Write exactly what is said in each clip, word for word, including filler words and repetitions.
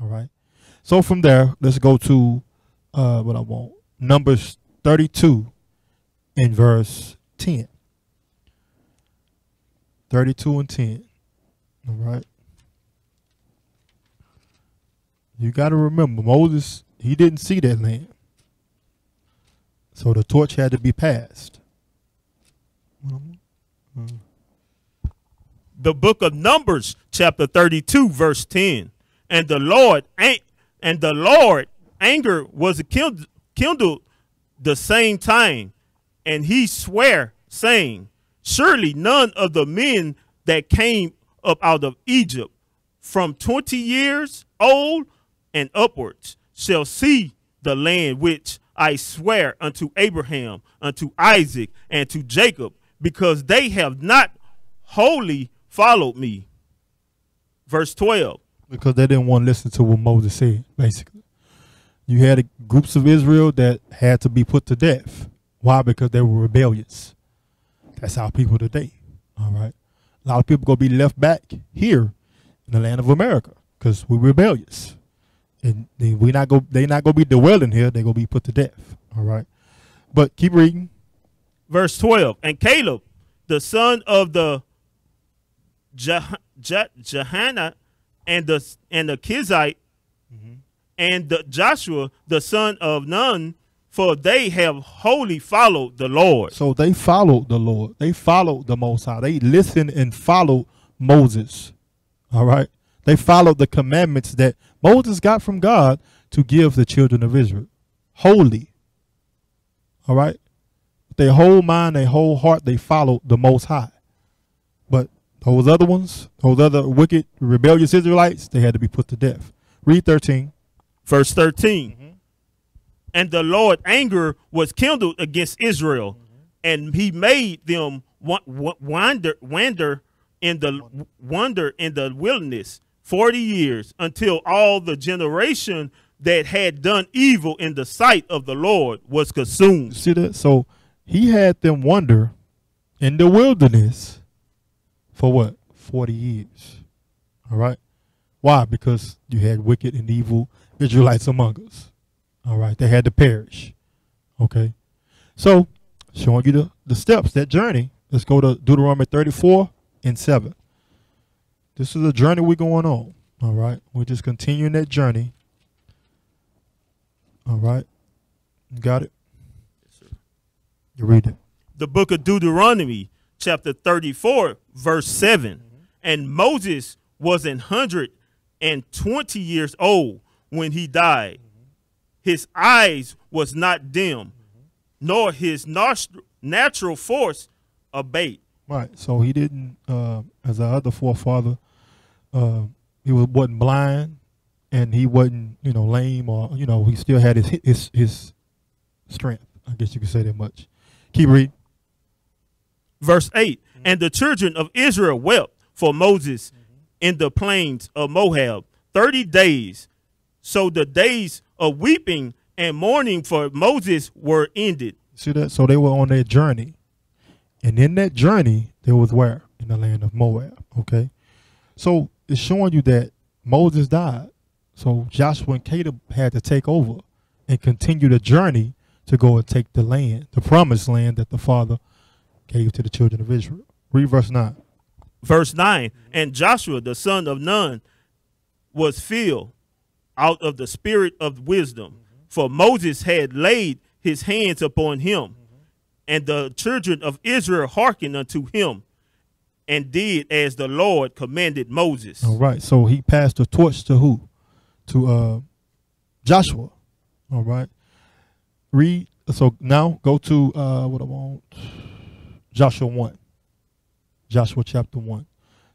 All right. So from there, let's go to uh, what I want. Numbers thirty-two and verse ten. thirty-two and ten. All right. You got to remember, Moses, he didn't see that land. So the torch had to be passed. The book of Numbers, chapter thirty-two, verse ten. And the Lord and the Lord anger was kindled the same time, and he sware, saying, surely none of the men that came up out of Egypt from twenty years old and upwards shall see the land which I swear unto Abraham, unto Isaac, and to Jacob, because they have not wholly followed me. Verse twelve. Because they didn't want to listen to what Moses said, basically. You had a, groups of Israel that had to be put to death. Why? Because they were rebellious. That's our people today. All right. A lot of people going to be left back here in the land of America because we're rebellious. And they, we not go, they're not going to be dwelling here. They're going to be put to death. All right. But keep reading. Verse twelve. And Caleb, the son of the Jeh Jeh Jehana, and the and the Kizite, mm-hmm. and the Joshua, the son of Nun, for they have wholly followed the Lord. So they followed the Lord. They followed the Most High. They listened and followed Moses. All right. They followed the commandments that Moses got from God to give the children of Israel. Wholly. All right. With their whole mind, their whole heart, they followed the Most High. But those other ones, those other wicked, rebellious Israelites, they had to be put to death. Read thirteen. Verse thirteen. Mm-hmm. And the Lord's anger was kindled against Israel, mm-hmm. and he made them wander, wander, in the, wander in the wilderness forty years, until all the generation that had done evil in the sight of the Lord was consumed. See that? So he had them wander in the wilderness for what? forty years. All right. Why? Because you had wicked and evil Israelites among us. All right. They had to perish. Okay. So showing you the, the steps, that journey. Let's go to Deuteronomy thirty-four and seven. This is a journey we're going on. All right. We're just continuing that journey. All right. You got it? Yes, sir. You read it. The book of Deuteronomy, chapter thirty-four, verse seven. Mm-hmm. And Moses was an hundred and twenty years old when he died. Mm-hmm. His eyes was not dim, mm-hmm. nor his natural force abate. Right. So he didn't, uh, as our other forefather, uh, he wasn't blind, and he wasn't, you know, lame, or, you know, he still had his his his strength. I guess you could say that much. Keep reading. Verse eight, mm-hmm. and the children of Israel wept for Moses mm-hmm. in the plains of Moab thirty days. So the days of weeping and mourning for Moses were ended. See that? So they were on their journey. And in that journey, they was where? In the land of Moab. Okay. So it's showing you that Moses died. So Joshua and Caleb had to take over and continue the journey to go and take the land, the promised land that the father gave to the children of Israel. Read verse nine. Verse nine. And Joshua, the son of Nun, was filled out of the spirit of wisdom, mm-hmm. for Moses had laid his hands upon him, mm-hmm. and the children of Israel hearkened unto him and did as the Lord commanded Moses. All right. So he passed the torch to who? To uh, Joshua. All right. Read. So now go to uh, what I want. Joshua one, Joshua chapter one.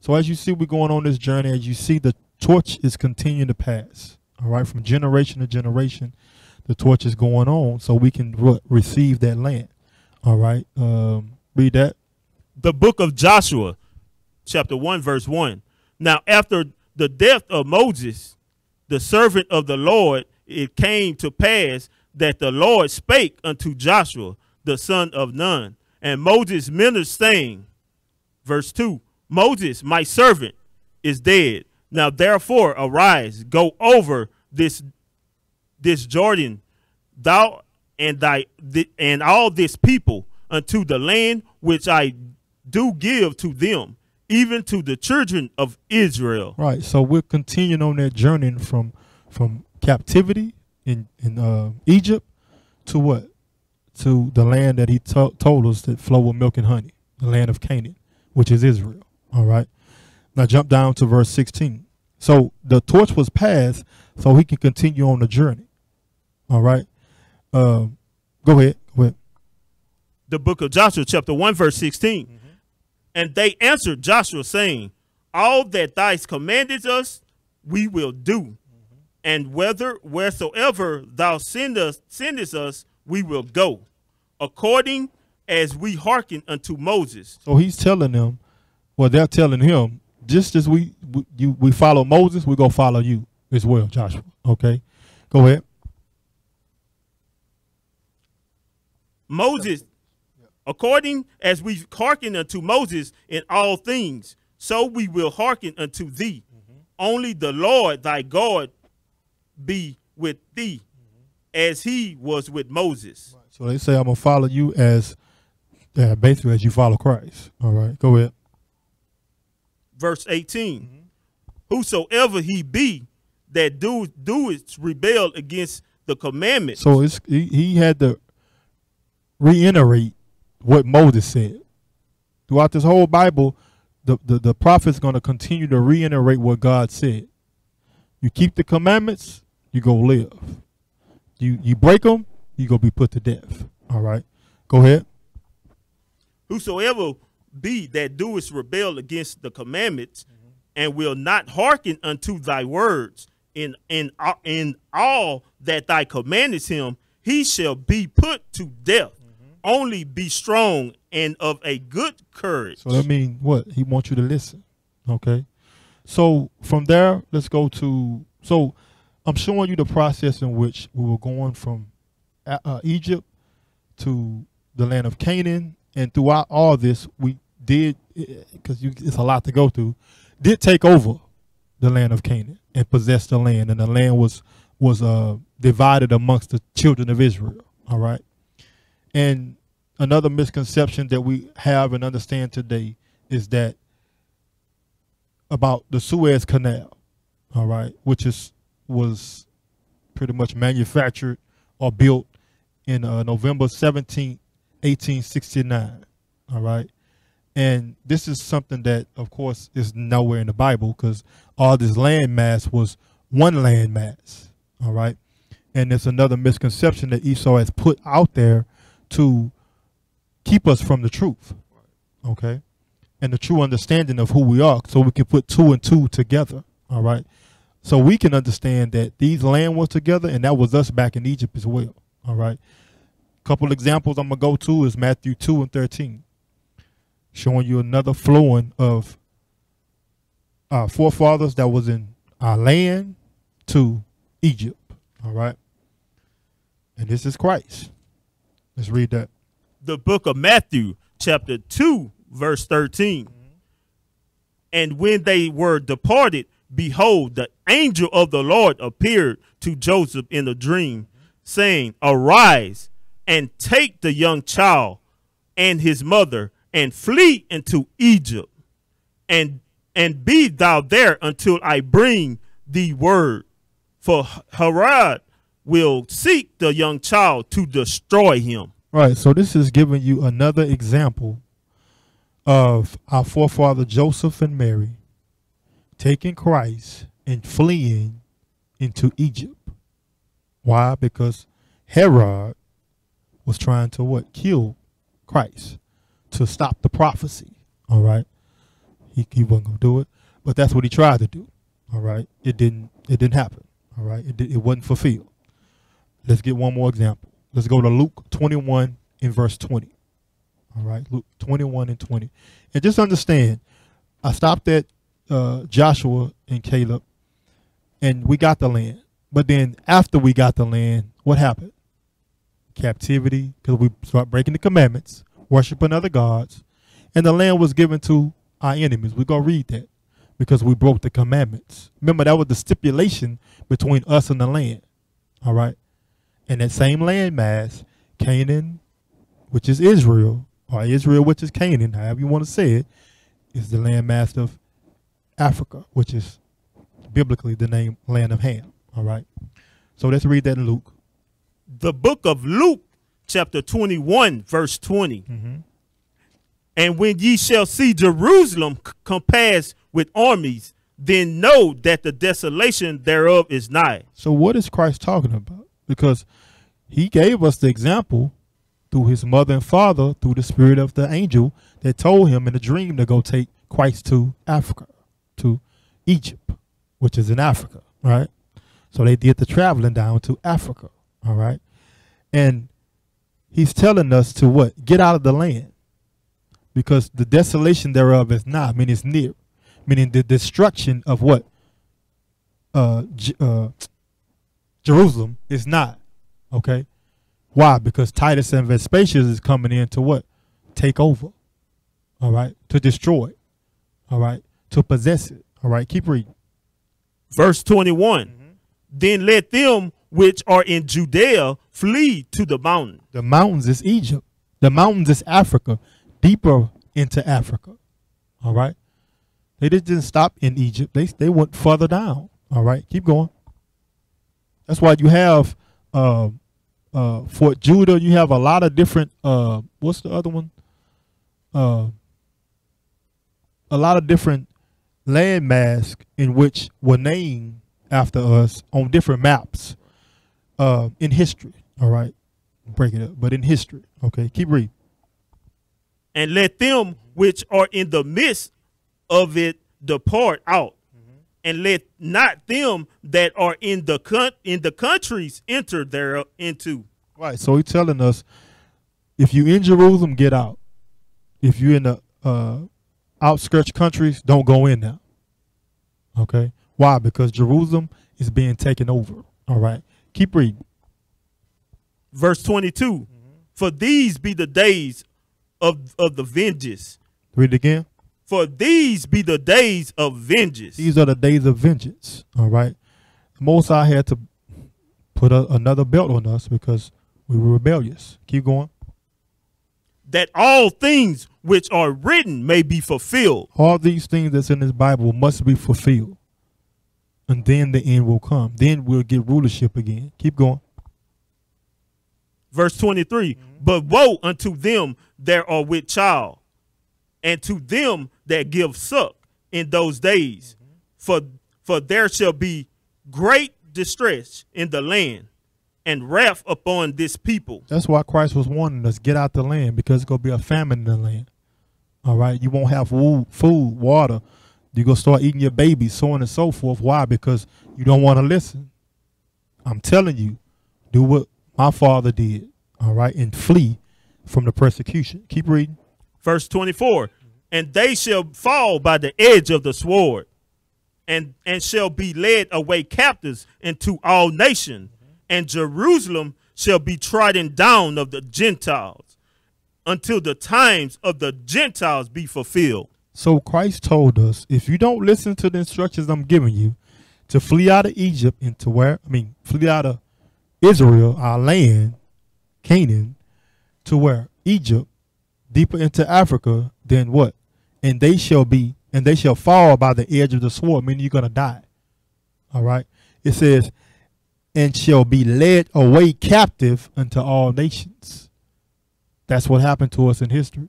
So as you see, we're going on this journey. As you see, the torch is continuing to pass, all right, from generation to generation. The torch is going on so we can re receive that land, all right. Um, read that. The book of Joshua, chapter one, verse one. Now, after the death of Moses, the servant of the Lord, it came to pass that the Lord spake unto Joshua, the son of Nun, and Moses ministered, saying, verse two, Moses, my servant, is dead. Now, therefore, arise, go over this this Jordan, thou and thy th and all this people unto the land which I do give to them, even to the children of Israel. Right. So we're continuing on that journey from from captivity in in uh, Egypt to what? To the land that he t told us that flow with milk and honey, the land of Canaan, which is Israel. All right. Now jump down to verse sixteen. So the torch was passed so he can continue on the journey. All right. Uh, go ahead. Go ahead. The book of Joshua, chapter one, verse sixteen. Mm-hmm. And they answered Joshua, saying, all that thou commandest us, we will do. Mm-hmm. And whether wheresoever thou sendest, sendest us, we will go, according as we hearken unto Moses. So he's telling them, well, they're telling him, just as we we, you, we follow Moses, we're going to follow you as well, Joshua. Okay, go ahead. Moses, according as we hearken unto Moses in all things, so we will hearken unto thee. Mm-hmm. Only the Lord thy God be with thee, mm-hmm. as he was with Moses. Right. So they say, I'm going to follow you as, uh, basically as you follow Christ. All right, go ahead. Verse eighteen, mm-hmm. Whosoever he be that do doeth rebel against the commandment. So it's, he, he had to reiterate what Moses said. Throughout this whole Bible, the, the, the prophet's going to continue to reiterate what God said. You keep the commandments, you go live. You, you break them, you go be put to death. All right, go ahead. Whosoever be that doest rebel against the commandments, mm-hmm. and will not hearken unto thy words in in in all that thy commandest him, he shall be put to death. Mm-hmm. Only be strong and of a good courage. So that means what? He wants you to listen. Okay. So from there, let's go to. So I'm showing you the process in which we were going from uh, Egypt to the land of Canaan. And throughout all this, we did, because it's a lot to go through, did take over the land of Canaan and possess the land. And the land was was uh, divided amongst the children of Israel. All right. And another misconception that we have and understand today is that about the Suez Canal. All right. Which is was pretty much manufactured or built in uh, November seventeenth, eighteen sixty-nine. All right. And this is something that, of course, is nowhere in the Bible, because all this land mass was one land mass. All right. And it's another misconception that Esau has put out there to keep us from the truth. OK. And the true understanding of who we are, so we can put two and two together. All right. So we can understand that these land was together, and that was us back in Egypt as well. All right. Couple examples I'm gonna go to is Matthew two and thirteen, showing you another flowing of our forefathers that was in our land to Egypt. All right, and this is Christ. Let's read that. The book of Matthew, chapter two, verse thirteen. Mm-hmm. And when they were departed, behold, the angel of the Lord appeared to Joseph in a dream, mm-hmm. saying, arise, and take the young child and his mother and flee into Egypt, and and be thou there until I bring thee word. For Herod will seek the young child to destroy him. Right. So this is giving you another example of our forefather Joseph and Mary taking Christ and fleeing into Egypt. Why? Because Herod was trying to what? Kill Christ, to stop the prophecy. All right. He, he wasn't going to do it, but that's what he tried to do. All right. It didn't, it didn't happen. All right. It, it wasn't fulfilled. Let's get one more example. Let's go to Luke twenty-one in verse twenty. All right. Luke twenty-one and twenty. And just understand, I stopped at uh, Joshua and Caleb, and we got the land. But then after we got the land, what happened? Captivity, because we start breaking the commandments, worshiping other gods, and the land was given to our enemies. We're going to read that. because we broke the commandments. Remember, that was the stipulation between us and the land. All right. And that same landmass, Canaan, which is Israel, or Israel, which is Canaan, however you want to say it, is the landmass of Africa, which is biblically the name land of Ham. All right. So let's read that in Luke. The book of Luke, chapter twenty-one, verse twenty. Mm-hmm. And when ye shall see Jerusalem compassed with armies, then know that the desolation thereof is nigh. So what is Christ talking about? Because he gave us the example through his mother and father, through the spirit of the angel that told him in a dream to go take Christ to Africa, to Egypt, which is in Africa, right? So they did the traveling down to Africa, all right? And he's telling us to what? Get out of the land, because the desolation thereof is nigh, meaning it's near, meaning the destruction of what? Uh, uh, Jerusalem is not, okay? Why? Because Titus and Vespasius is coming in to what? Take over, all right? To destroy, all right? To possess it, all right? Keep reading. Verse twenty-one, mm-hmm. Then let them which are in Judea flee to the mountain. The mountains is Egypt. The mountains is Africa, deeper into Africa, all right? They just didn't stop in Egypt. They, they went further down, all right? Keep going. That's why you have uh, uh, Fort Judah. You have a lot of different, uh, what's the other one? Uh, a lot of different landmass in which were named after us on different maps uh, in history, all right? Break it up, but in history, okay? Keep reading. And let them which are in the midst of it depart out, mm-hmm. and let not them that are in the con in the countries enter there into. Right. So he's telling us, if you in Jerusalem, get out. If you in the uh, outskirts countries, don't go in now. Okay. Why? Because Jerusalem is being taken over. All right. Keep reading. Verse twenty-two. Mm-hmm. For these be the days Of, of the vengeance. Read it again. For these be the days of vengeance. These are the days of vengeance. All right. Most High had to put a, another belt on us because we were rebellious. Keep going. That all things which are written may be fulfilled. All these things that's in this Bible must be fulfilled. And then the end will come. Then we'll get rulership again. Keep going. Verse twenty-three, mm-hmm. But woe unto them that are with child, and to them that give suck in those days, mm-hmm. for, for there shall be great distress in the land and wrath upon this people. That's why Christ was warning us, get out the land, because it's going to be a famine in the land. All right. You won't have food, water. You're going to start eating your babies, so on and so forth. Why? Because you don't want to listen. I'm telling you, do what my father did, all right, and flee from the persecution. Keep reading. Verse twenty-four, and they shall fall by the edge of the sword, and, and shall be led away captives into all nations, and Jerusalem shall be trodden down of the Gentiles until the times of the Gentiles be fulfilled. So Christ told us, if you don't listen to the instructions I'm giving you, to flee out of Egypt into where, I mean, flee out of Israel, our land, Canaan, to where? Egypt, deeper into Africa, then what? And they shall be, and they shall fall by the edge of the sword, meaning you're going to die. All right? It says, and shall be led away captive unto all nations. That's what happened to us in history.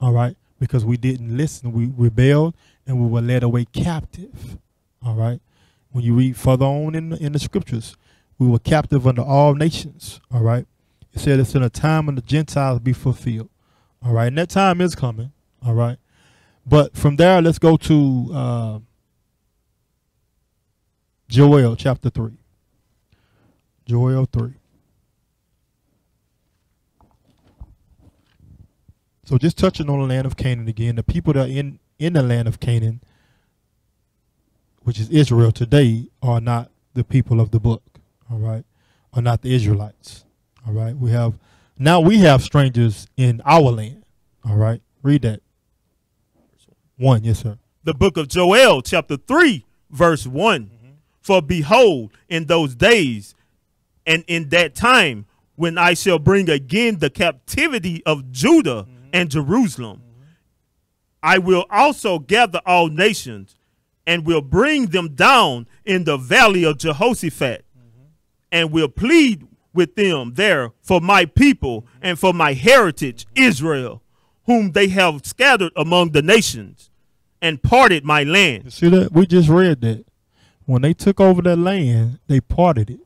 All right? Because we didn't listen. We rebelled, and we were led away captive. All right? When you read further on in the, in the scriptures, we were captive under all nations, all right? It said it's in a time when the Gentiles be fulfilled, all right? And that time is coming, all right? But from there, let's go to uh, Joel chapter three. Joel three. So just touching on the land of Canaan again, the people that are in, in the land of Canaan, which is Israel today, are not the people of the book. All right, are not the Israelites. All right, we have now we have strangers in our land. All right, read that. One, yes, sir. the book of Joel, chapter three, verse one. Mm-hmm. For behold, in those days and in that time, when I shall bring again the captivity of Judah mm-hmm. and Jerusalem, mm-hmm. I will also gather all nations and will bring them down in the valley of Jehoshaphat mm-hmm. and will plead with them there for my people mm-hmm. and for my heritage, mm-hmm. Israel, whom they have scattered among the nations and parted my land. You see that? We just read that. When they took over their land, they parted it.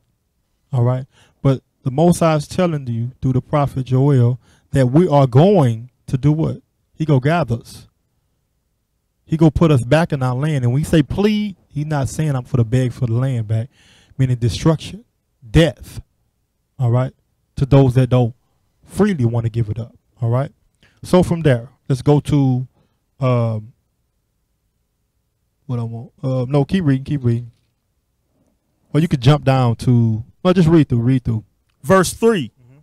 All right. But the Most High is telling you through the prophet Joel that we are going to do what? He go gather us. He go put us back in our land. And when we say plead, he's not saying I'm for the beg for the land back, meaning destruction, death. All right. To those that don't freely want to give it up. All right. So from there, let's go to um, what I want. Uh, no, keep reading, keep reading. Or you could jump down to, well, just read through, read through. Verse three, mm-hmm.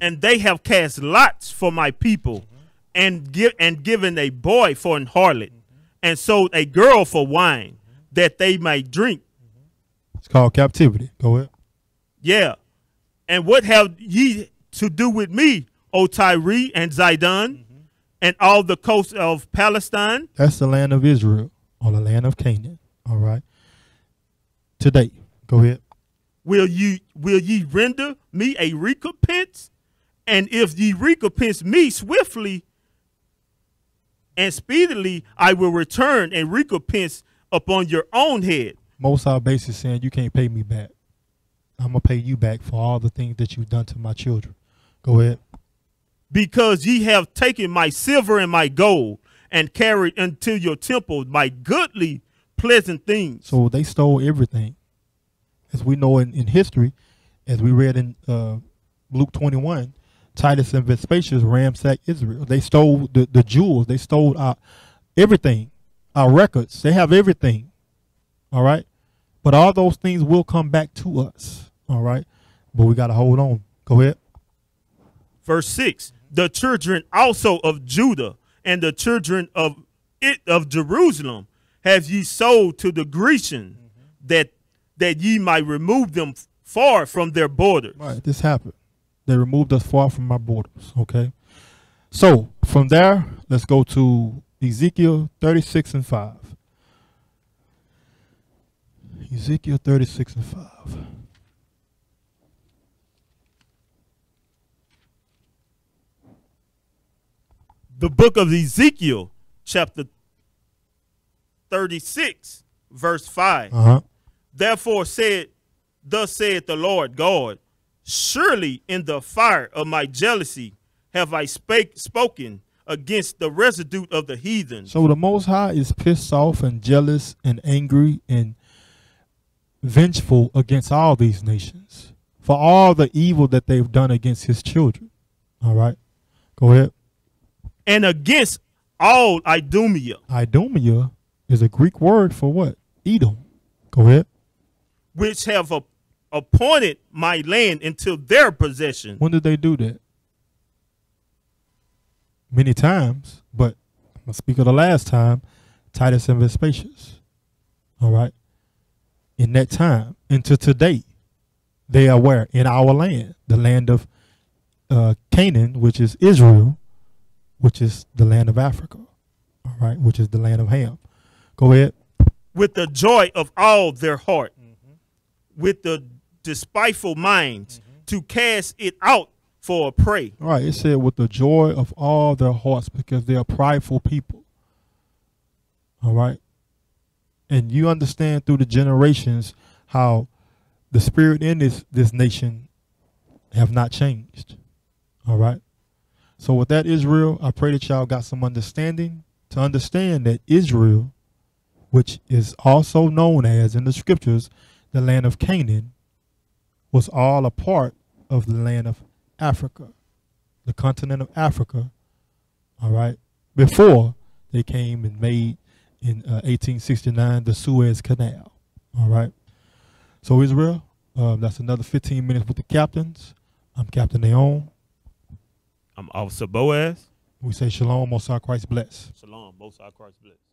and they have cast lots for my people mm-hmm. and, give, and given a boy for an harlot mm-hmm. and sold a girl for wine mm-hmm. that they might drink. Mm-hmm. It's called captivity. Go ahead. Yeah. And what have ye to do with me, O Tyre and Zidon, mm -hmm. and all the coast of Palestine? That's the land of Israel, or the land of Canaan. All right. Today, go ahead. Will ye, will ye render me a recompense? And if ye recompense me swiftly and speedily, I will return and recompense upon your own head. Most High basically saying, you can't pay me back. I'm going to pay you back for all the things that you've done to my children. Go ahead. Because ye have taken my silver and my gold and carried unto your temple my goodly, pleasant things. So they stole everything. As we know in, in history, as we read in uh, Luke twenty-one, Titus and Vespasius ransacked Israel. They stole the, the jewels. They stole our, everything, our records. They have everything. All right. But all those things will come back to us. All right. But we got to hold on. Go ahead. Verse six. The children also of Judah and the children of it of Jerusalem have ye sold to the Grecian, mm-hmm. that that ye might remove them far from their borders. Right, this happened. They removed us far from our borders. Okay. So from there, let's go to Ezekiel thirty-six and five. Ezekiel thirty-six and five. The book of Ezekiel, chapter thirty-six, verse five. Uh-huh. Therefore said, thus saith the Lord God, surely in the fire of my jealousy have I spake, spoken against the residue of the heathen. So the Most High is pissed off and jealous and angry and vengeful against all these nations for all the evil that they've done against his children. All right. Go ahead. And against all Idumea. Idumea is a Greek word for what? Edom. Go ahead. Which have a, appointed my land into their possession. When did they do that? Many times, but I'm going to speak of the last time, Titus and Vespasius. All right. In that time, until today, they are where? In our land, the land of uh, Canaan, which is Israel, which is the land of Africa, all right, which is the land of Ham. Go ahead. With the joy of all their heart, mm-hmm. with the despiteful minds, mm-hmm. to cast it out for a prey. All right, it said with the joy of all their hearts, because they are prideful people, all right? And you understand through the generations how the spirit in this, this nation have not changed, all right? So with that, Israel, I pray that y'all got some understanding to understand that Israel, which is also known as in the scriptures, the land of Canaan, was all a part of the land of Africa, the continent of Africa, all right, before they came and made in uh, eighteen sixty-nine the Suez Canal, all right? So Israel, uh, that's another fifteen minutes with the captains. I'm Captain Naom. I'm Officer Boaz. We say shalom, Most High Christ bless. Shalom, Most High Christ bless.